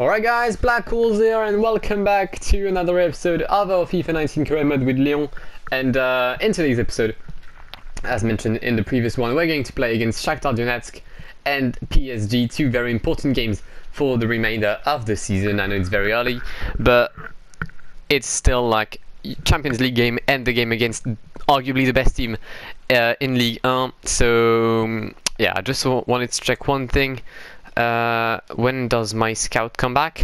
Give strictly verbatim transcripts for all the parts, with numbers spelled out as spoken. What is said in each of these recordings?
Alright guys, Blackwar here and welcome back to another episode of our FIFA nineteen career mode with Lyon. And uh, in today's episode, as mentioned in the previous one, we're going to play against Shakhtar Donetsk and P S G, two very important games for the remainder of the season. I know it's very early, but it's still like Champions League game and the game against arguably the best team uh, in Ligue one. So yeah, I just wanted to check one thing. Uh, when does my scout come back?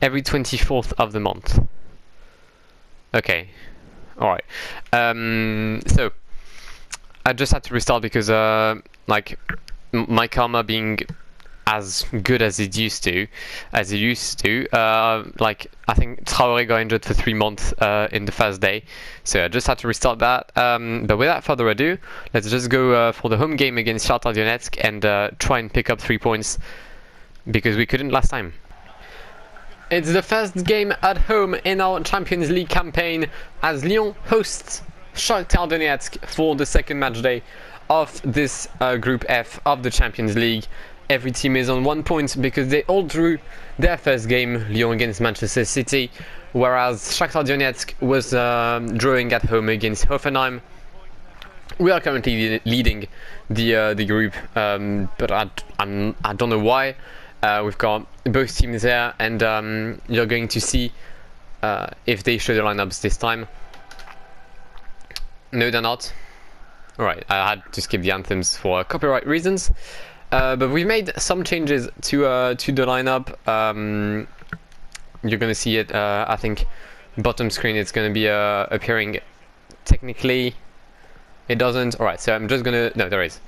Every twenty-fourth of the month. Okay, alright. Um, so, I just had to restart because, uh, like, m my karma being as good as it used to, as it used to, uh, like, I think Traoré got injured for three months uh, in the first day, so I just had to restart that. Um, but without further ado, let's just go uh, for the home game against Shakhtar Donetsk and uh, try and pick up three points, because we couldn't last time. It's the first game at home in our Champions League campaign, as Lyon hosts Shakhtar Donetsk for the second match day of this uh, Group F of the Champions League. Every team is on one point because they all drew their first game, Lyon against Manchester City, whereas Shakhtar Donetsk was um, drawing at home against Hoffenheim. We are currently leading the uh, the group, um, but I, I'm, I don't know why. Uh, we've got both teams there, and um, you're going to see uh, if they show the lineups this time. No, they're not. All right, I had to skip the anthems for copyright reasons. Uh, but we've made some changes to uh, to the lineup. Um, you're gonna see it. Uh, I think bottom screen it's gonna be uh, appearing. Technically, it doesn't. All right, so I'm just gonna. No, there is.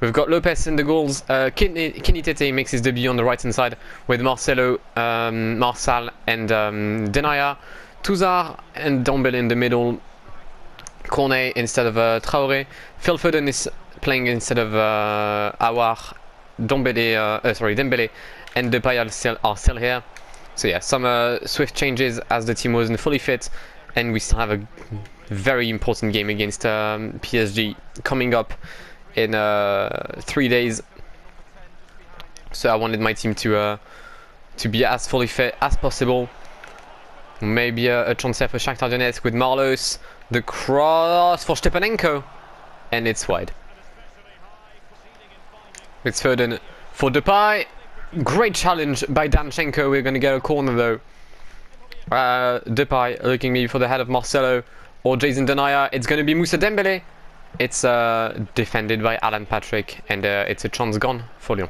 We've got Lopez in the goals. Uh, Kenny Tete makes his debut on the right hand side with Marcelo, um, Marçal, and um, Denaya, Tousart, and Dembele in the middle. Cornet instead of uh, Traoré. Phil Foden is playing instead of uh, Aouar, Dembele, uh, uh, sorry, Dembele and Depay are still, are still here. So yeah, some uh, swift changes as the team wasn't fully fit, and we still have a very important game against um, P S G coming up in uh, three days. So I wanted my team to uh, to be as fully fit as possible. Maybe a, a chance here for Shakhtar Donetsk with Marlos, the cross for Stepanenko, and it's wide. It's Foden for Depay. Great challenge by Danchenko. We're going to get a corner though. Uh, Depay looking maybe for the head of Marcelo or Jason Denaya. It's going to be Moussa Dembele. It's uh, defended by Alan Patrick, and uh, it's a chance gone for Lyon.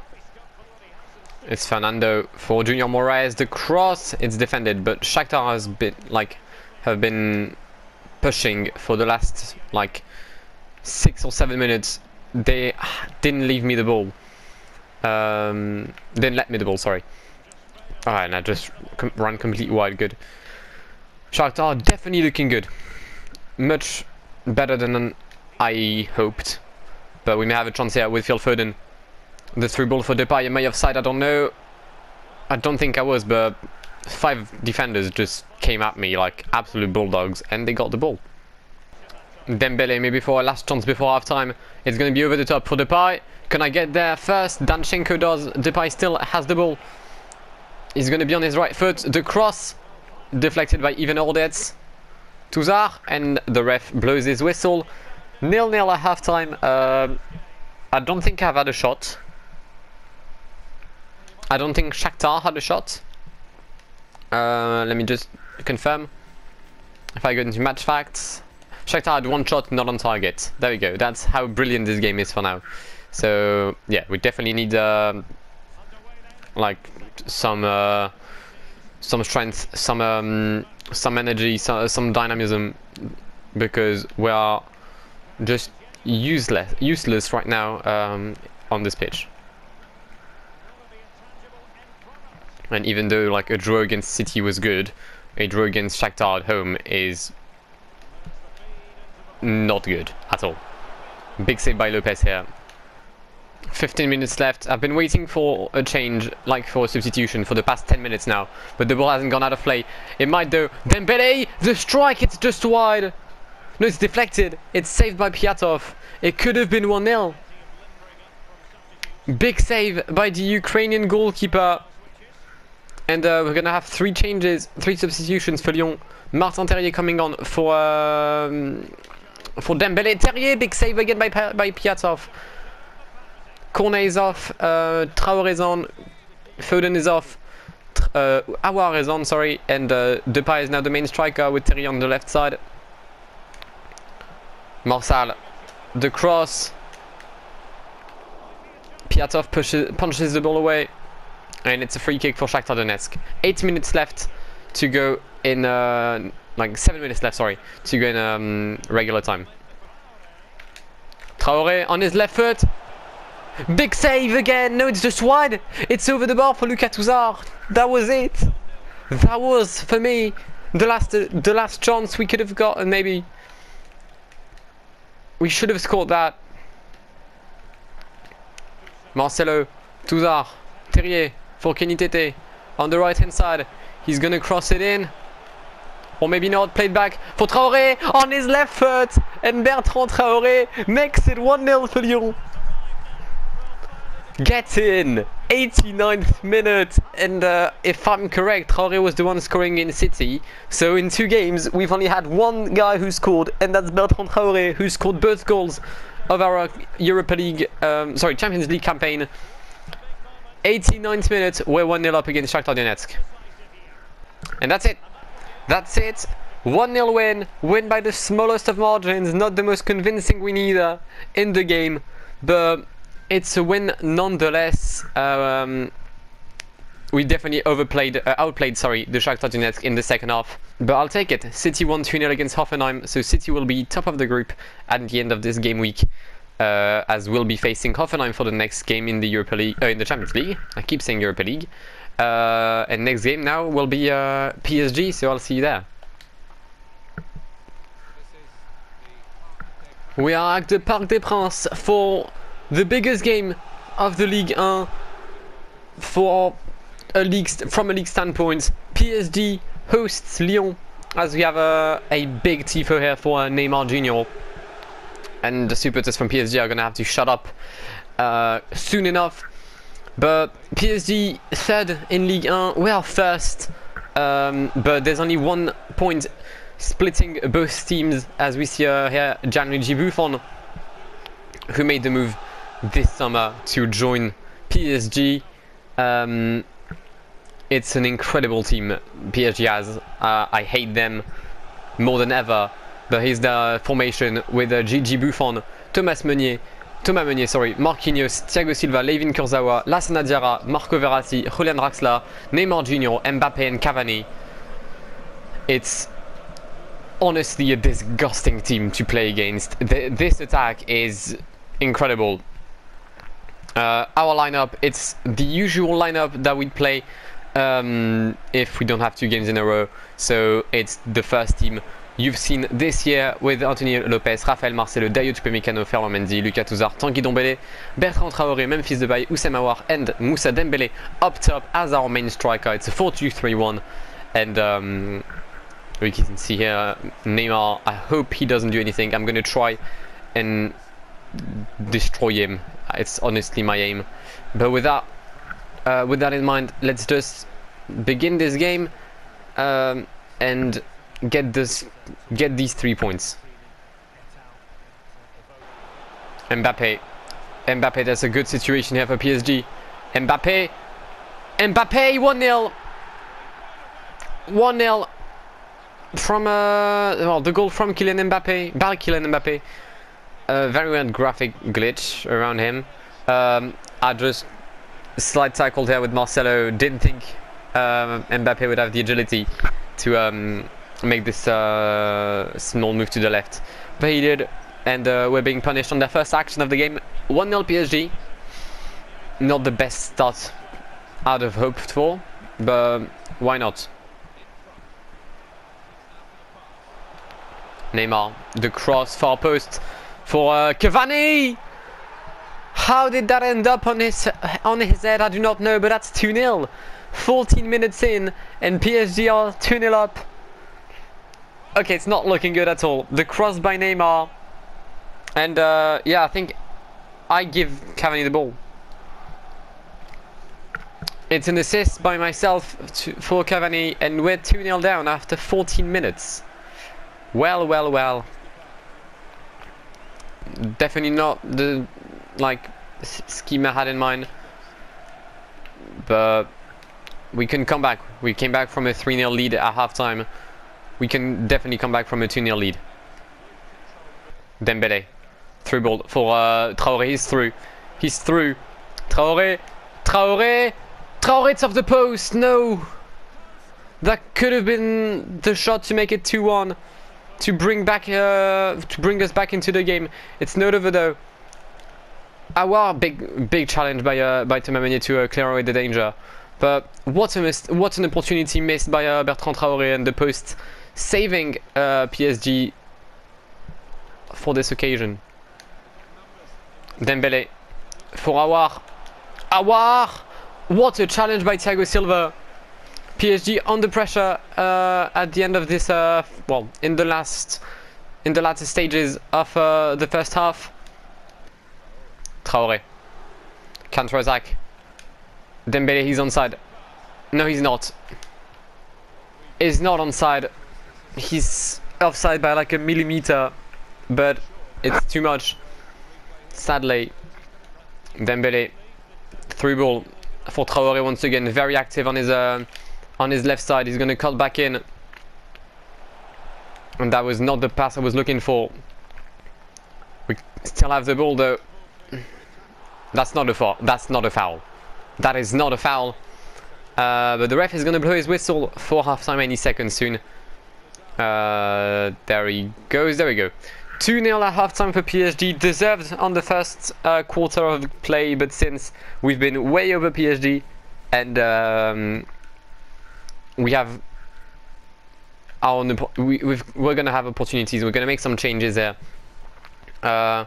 It's Fernando for Junior Moraes. The cross. It's defended, but Shakhtar has been like have been pushing for the last like six or seven minutes. They didn't leave me the ball. Um, didn't let me the ball, sorry. Alright, and I just com ran completely wide, good. Shakhtar definitely looking good. Much better than I hoped. But we may have a chance here with Phil Foden. The through ball for Depay, am I offside? I don't know. I don't think I was, but five defenders just came at me like absolute bulldogs, and they got the ball. Dembele maybe for a last chance before half time. It's going to be over the top for Depay. Can I get there first? Danchenko does. Depay still has the ball. He's going to be on his right foot. The cross deflected by Ivan Ordetz. Tousart, and the ref blows his whistle. nil nil at half time. Uh, I don't think I've had a shot. I don't think Shakhtar had a shot. Uh, let me just confirm. If I go into match facts. Shakhtar had one shot, not on target. There we go. That's how brilliant this game is for now. So yeah, we definitely need uh, like some uh, some strength, some um, some energy, some, some dynamism, because we are just useless useless right now um, on this pitch. And even though like a draw against City was good, a draw against Shakhtar at home is not good at all. Big save by Lopez here. fifteen minutes left. I've been waiting for a change, like for a substitution, for the past ten minutes now. But the ball hasn't gone out of play. It might though. Dembele! The strike! It's just wide! No, it's deflected. It's saved by Piatov. It could have been one nil. Big save by the Ukrainian goalkeeper. And uh, we're going to have three changes, three substitutions for Lyon. Martin Terrier coming on for um, for Dembele. Terrier, big save again by, by Piatov. Cornet is off, uh, Traoré is on, Foden is off, uh, Aouar is on, sorry, and uh, Depay is now the main striker with Terrier on the left side. Marcel, the cross. Piatov pushes, punches the ball away. And it's a free kick for Shakhtar Donetsk. Eight minutes left to go in, uh, like seven minutes left, sorry, to go in um, regular time. Traoré on his left foot. Big save again. No, it's just wide. It's over the bar for Lucas Tousart. That was it. That was, for me, the last, uh, the last chance we could have got, and maybe we should have scored that. Marcelo, Tousart, Terrier. For Kenny Tete on the right hand side, he's gonna cross it in, or maybe not. Played back for Traoré on his left foot, and Bertrand Traoré makes it one nil for Lyon. Get in, eighty-ninth minute, and uh, if I'm correct, Traoré was the one scoring in City. So in two games, we've only had one guy who scored, and that's Bertrand Traoré, who scored both goals of our Europa League, um, sorry, Champions League campaign. eighty-ninth minute, we're one nil up against Shakhtar Donetsk. And that's it. That's it. one nil win. Win by the smallest of margins. Not the most convincing win either in the game. But it's a win nonetheless. Um, we definitely overplayed, uh, outplayed sorry, the Shakhtar Donetsk in the second half. But I'll take it. City won two nil against Hoffenheim. So City will be top of the group at the end of this game week. Uh, as we'll be facing Hoffenheim for the next game in the Europa League, uh, in the Champions League. I keep saying Europa League. Uh, and next game now will be uh, P S G, so I'll see you there. We are at the Parc des Princes for the biggest game of the Ligue one for a league st from a league standpoint. P S G hosts Lyon, as we have uh, a big tifo here for uh, Neymar Junior And the supporters from P S G are going to have to shut up uh, soon enough. But P S G third in Ligue one, we are first. Um, but there's only one point splitting both teams, as we see uh, here, Gigi Buffon, who made the move this summer to join P S G. Um, it's an incredible team P S G has. Uh, I hate them more than ever. But here's the formation with uh, Gigi Buffon, Thomas Meunier, Thomas Meunier, sorry, Marquinhos, Thiago Silva, Levin Kurzawa, Lassana Diarra, Marco Verratti, Julian Draxler, Neymar Junior, Mbappé and Cavani. It's honestly a disgusting team to play against. The, this attack is incredible. Uh, our lineup, it's the usual lineup that we play um, if we don't have two games in a row. So it's the first team you've seen this year with Anthony Lopez, Rafael Marcelo, Dayot Upamecano, Ferland Mendy, Lucas Tousart, Tanguy Ndombele, Bertrand Traoré, Memphis Depay, Oussem Aouar and Moussa Dembele up top as our main striker. It's a four two three one, and um, we can see here Neymar. I hope he doesn't do anything. I'm going to try and destroy him. It's honestly my aim. But with that, uh, with that in mind, let's just begin this game um, and get this, get these three points. Mbappé, Mbappé, that's a good situation here for P S G. Mbappé, Mbappé, one nil, one nil from uh, well, the goal from Kylian Mbappé, by Kylian Mbappé. A very weird graphic glitch around him. Um, I just slide tackled here with Marcelo. Didn't think um, Mbappé would have the agility to Um, make this uh, small move to the left, but he did, and uh, we're being punished on their first action of the game. One nil P S G. Not the best start out of hoped for, but why not? Neymar, the cross, far post for uh, Cavani. How did that end up on his on his head? I do not know, but that's two nil, fourteen minutes in, and P S G are two nil up. Okay, it's not looking good at all. The cross by Neymar. And, uh, yeah, I think I give Cavani the ball. It's an assist by myself to, for Cavani, and we're two nil down after fourteen minutes. Well, well, well. Definitely not the like scheme I had in mind, but we can come back. We came back from a three nil lead at halftime. We can definitely come back from a two nil lead. Dembele, through ball for uh, Traoré. He's through. He's through. Traoré, Traoré, Traoré, it's off the post. No, that could have been the shot to make it two one, to bring back, uh, to bring us back into the game. It's not over though. Aouar, big, big challenge by uh, by Tomamania to uh, clear away the danger. But what a missed, what an opportunity missed by uh, Bertrand Traoré and the post, saving uh, P S G for this occasion. Dembele for Aouar. Aouar! What a challenge by Thiago Silva. P S G under pressure uh, at the end of this, uh, well, in the last, in the latter stages of uh, the first half. Traoré, counter attack. Dembele, he's onside. No, he's not. He's not onside. He's offside by like a millimeter, but it's too much. Sadly, Dembele, through ball for Traoré once again. Very active on his uh, on his left side. He's going to cut back in, and that was not the pass I was looking for. We still have the ball though. That's not a foul. That's not a foul. That is not a foul. Uh, but the ref is going to blow his whistle for halftime any second soon. Uh, there he goes. There we go. two nil at halftime for P S G. Deserved on the first uh, quarter of play, but since we've been way over P S G, and um, we have our we, we've, we're going to have opportunities. We're going to make some changes there. Uh,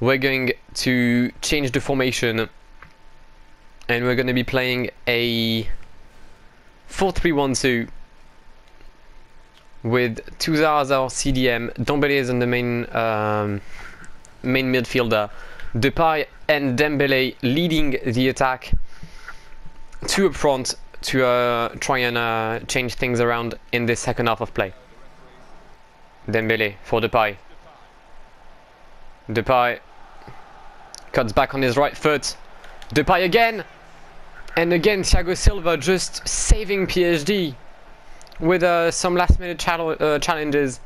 we're going to change the formation. And we're going to be playing a four three one two with Tousart as our C D M, Ndombele is on the main um, main midfielder, Depay and Dembele leading the attack, two up front to uh, try and uh, change things around in the second half of play. Dembele for Depay. Depay cuts back on his right foot. Depay again, and again Thiago Silva just saving P S G with uh, some last minute chall uh, challenges.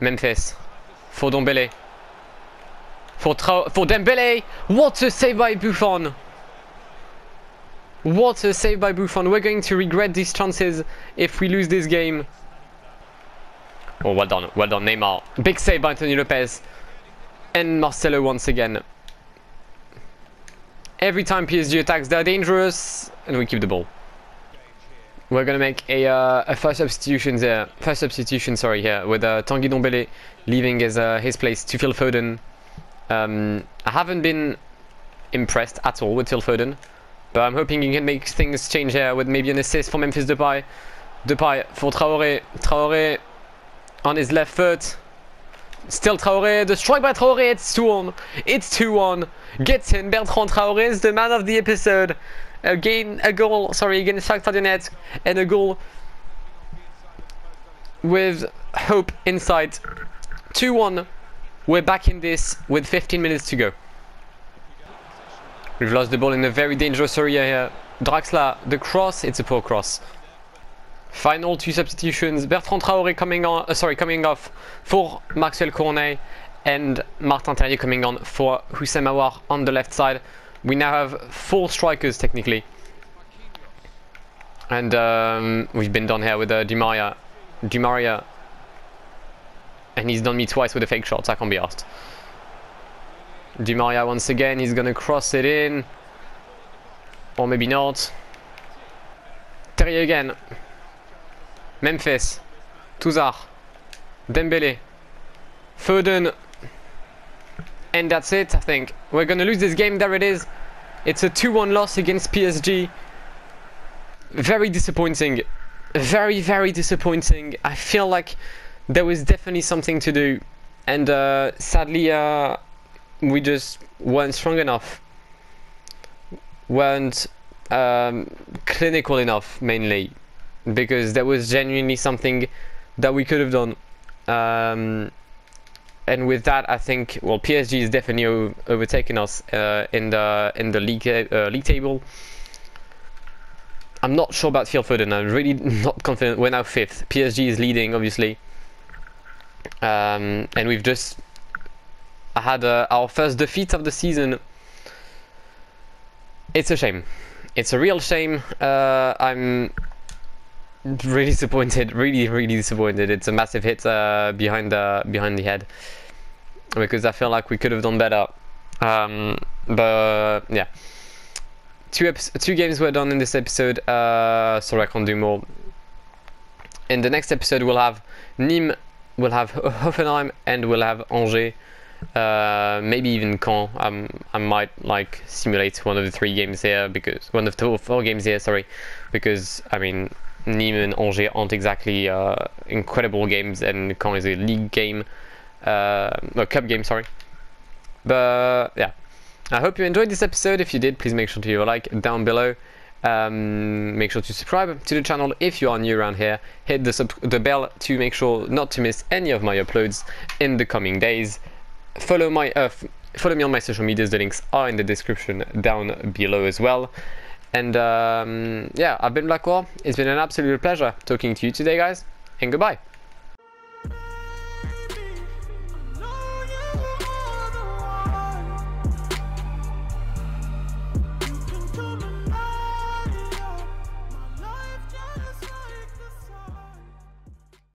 Memphis for Ndombele, for, for Dembele. What a save by Buffon. What a save by Buffon. We're going to regret these chances if we lose this game. Oh, well done, well done Neymar. Big save by Anthony Lopez and Marcelo once again. Every time P S G attacks, they're dangerous, and we keep the ball. We're gonna make a, uh, a first substitution there. First substitution, sorry, here with uh, Tanguy Ndombele leaving his uh, his place to Phil Foden. Um, I haven't been impressed at all with Phil Foden, but I'm hoping he can make things change here with maybe an assist for Memphis Depay. Depay for Traoré. Traoré on his left foot. Still Traoré, the strike by Traoré, it's two one, it's two one, gets in, Bertrand Traoré is the man of the episode. Again, a goal, sorry, against Shakhtar Donetsk, and a goal with hope in sight. two one, we're back in this with fifteen minutes to go. We've lost the ball in a very dangerous area here. Draxler, the cross, it's a poor cross. Final two substitutions. Bertrand Traoré coming on, uh, sorry, coming off for Maxwell Cornet, and Martin Terrier coming on for Houssem Aouar on the left side. We now have four strikers technically, and um, we've been done here with uh, Di Maria, Di Maria, and he's done me twice with a fake shot. I can't be asked. Di Maria once again. He's gonna cross it in, or maybe not. Terrier again. Memphis, Tousart, Dembele, Foden, and that's it, I think. We're going to lose this game, there it is. It's a two one loss against P S G. Very disappointing. Very, very disappointing. I feel like there was definitely something to do. And uh, sadly, uh, we just weren't strong enough. Weren't um, clinical enough, mainly, because that was genuinely something that we could have done. Um, and with that, I think, well, P S G is definitely overtaking us uh, in the in the league uh, league table. I'm not sure about Phil Foden. I'm really not confident. We're now fifth. P S G is leading, obviously, um, and we've just had uh, our first defeat of the season. It's a shame. It's a real shame. Uh, I'm really disappointed. Really, really disappointed. It's a massive hit uh, behind the behind the head, because I feel like we could have done better. Um, but yeah. Two, epi two games were done in this episode, uh, sorry I can't do more. In the next episode we'll have Nîmes, we'll have Hoffenheim, and we'll have Angers, uh, maybe even Caen. um, I might like simulate one of the three games here, because one of the four games here, sorry, because I mean Nîmes and Angers aren't exactly uh, incredible games, and Caen is a league game, uh, no, cup game, sorry. But yeah, I hope you enjoyed this episode. If you did, please make sure to leave a like down below. Um, make sure to subscribe to the channel if you are new around here. Hit the, sub the bell to make sure not to miss any of my uploads in the coming days. Follow, my, uh, follow me on my social medias. The links are in the description down below as well. And um, yeah, I've been Blackwar. It's been an absolute pleasure talking to you today, guys. And goodbye.